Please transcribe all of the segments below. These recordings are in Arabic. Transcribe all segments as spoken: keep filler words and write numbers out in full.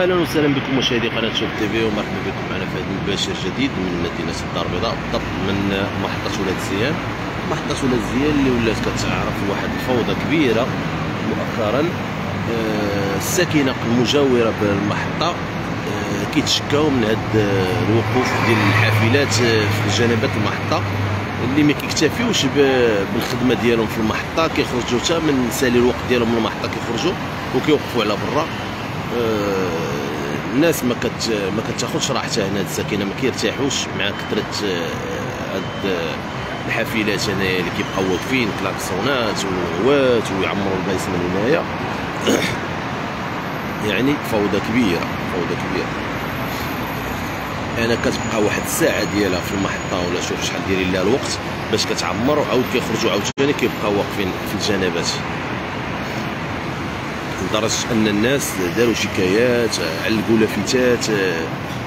اهلا وسهلا بكم مشاهدي قناه شوب تي في، ومرحبا بكم معنا في هذا المباشر جديد من مدينه الدار البيضاء، بالضبط من محطه ولاد زيان. محطه ولاد زيان اللي ولات كتعرف واحد الفوضى كبيره مؤخرا. آه الساكنه المجاوره بالمحطه آه كيتشكاو من هذا الوقوف ديال الحافلات في جنبات المحطه اللي ما كيكتفيوش بالخدمه ديالهم في المحطه، كيخرجوا حتى من سالي الوقت ديالهم من المحطه كيخرجوا وكيوقفوا على برا. آه الناس ما كت ما كتاخذش راحتها هنا، الساكنه ما كيرتاحوش مع كثره هاد آه الحافلات هنايا اللي كيبقاو واقفين كلاكسونات وهوات ويعمروا البيسمن هنايا. يعني فوضى كبيره فوضى كبيره. انا كتبقى واحد الساعه ديالها في المحطه ولا شوف شحال داير لها الوقت باش كتعمر، وعاود كيخرجوا عاوتاني كيبقاو واقفين في الجنبات، لدرجه ان الناس داروا شكايات، علقوا لافتات،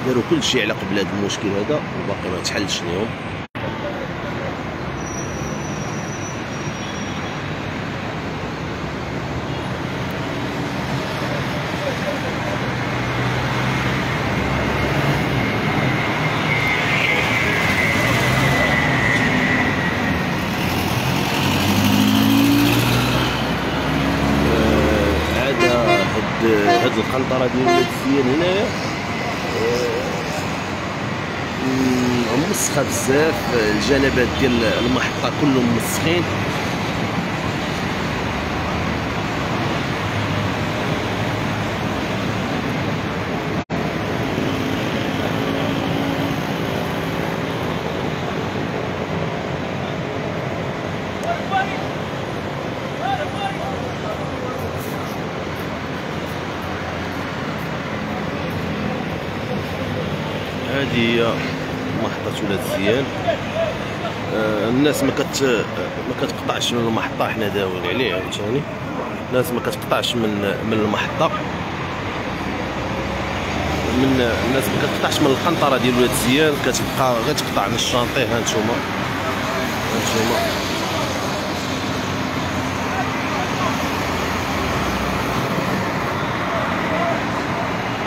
داروا كل شيء على قبل هذا المشكل هذا وباقي ما تحلش اليوم. هاد القنطره ديال ولاد زيان هنايا موسخه بزاف، الجنبات ديال المحطه كلهم موسخين. هذه هي محطة ولاد زيان. آه الناس ما كت ما كتقطعش من المحطة، حنا داويين عليه عاوتاني، الناس ما كتقطعش من من المحطة، من الناس ما كتقطعش من القنطرة ديال ولاد زيان، كتبقى غير تقطع من الشانطي. ها نتوما ها نتوما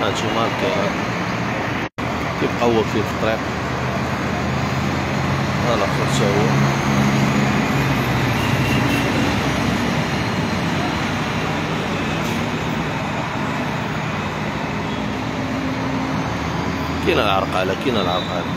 ها نتوما هكا كيبقاو واقفين في الطريق. هالا خرج هو كاينه العرقله كاينه العرقله